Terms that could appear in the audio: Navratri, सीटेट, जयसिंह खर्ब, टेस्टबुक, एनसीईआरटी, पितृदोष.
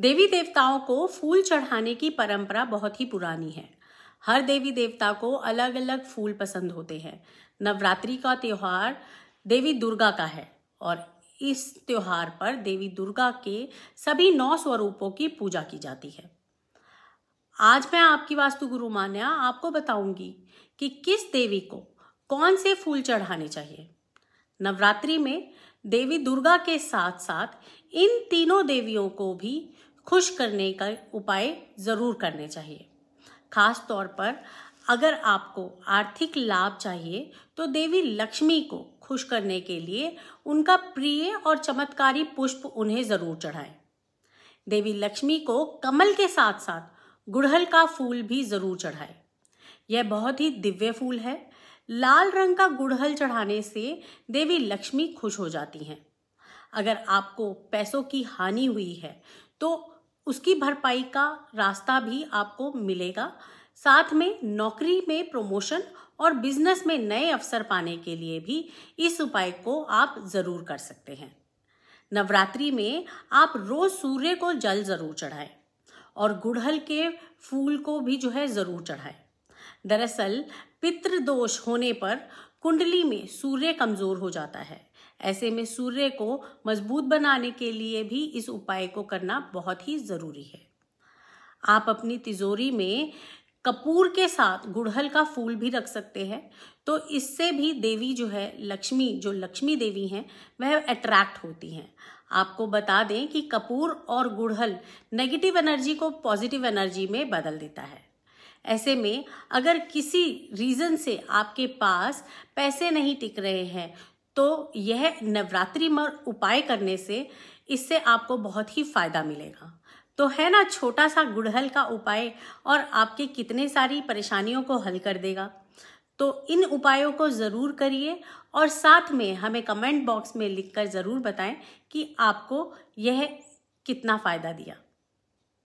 देवी देवताओं को फूल चढ़ाने की परंपरा बहुत ही पुरानी है। हर देवी देवता को अलग अलग फूल पसंद होते हैं। नवरात्रि का त्यौहार देवी दुर्गा का है और इस त्यौहार पर देवी दुर्गा के सभी 9 स्वरूपों की पूजा की जाती है। आज मैं आपकी वास्तु गुरु मान्या आपको बताऊंगी कि किस देवी को कौन से फूल चढ़ाने चाहिए। नवरात्रि में देवी दुर्गा के साथ साथ इन तीनों देवियों को भी खुश करने का उपाय जरूर करने चाहिए। खास तौर पर अगर आपको आर्थिक लाभ चाहिए तो देवी लक्ष्मी को खुश करने के लिए उनका प्रिय और चमत्कारी पुष्प उन्हें जरूर चढ़ाएं। देवी लक्ष्मी को कमल के साथ साथ गुड़हल का फूल भी जरूर चढ़ाएं। यह बहुत ही दिव्य फूल है। लाल रंग का गुड़हल चढ़ाने से देवी लक्ष्मी खुश हो जाती हैं। अगर आपको पैसों की हानि हुई है तो उसकी भरपाई का रास्ता भी आपको मिलेगा। साथ में नौकरी में प्रमोशन और बिजनेस में नए अवसर पाने के लिए भी इस उपाय को आप जरूर कर सकते हैं। नवरात्रि में आप रोज सूर्य को जल जरूर चढ़ाएं और गुड़हल के फूल को भी जरूर चढ़ाएं। दरअसल पितृदोष होने पर कुंडली में सूर्य कमजोर हो जाता है। ऐसे में सूर्य को मजबूत बनाने के लिए भी इस उपाय को करना बहुत ही जरूरी है। आप अपनी तिजोरी में कपूर के साथ गुड़हल का फूल भी रख सकते हैं, तो इससे भी देवी लक्ष्मी देवी हैं वह अट्रैक्ट होती हैं। आपको बता दें कि कपूर और गुड़हल नेगेटिव एनर्जी को पॉजिटिव एनर्जी में बदल देता है। ऐसे में अगर किसी रीजन से आपके पास पैसे नहीं टिक रहे हैं तो यह नवरात्रि में उपाय करने से इससे आपको बहुत ही फायदा मिलेगा। तो है ना, छोटा सा गुड़हल का उपाय और आपके कितने सारी परेशानियों को हल कर देगा। तो इन उपायों को ज़रूर करिए और साथ में हमें कमेंट बॉक्स में लिखकर ज़रूर बताएं कि आपको यह कितना फ़ायदा दिया।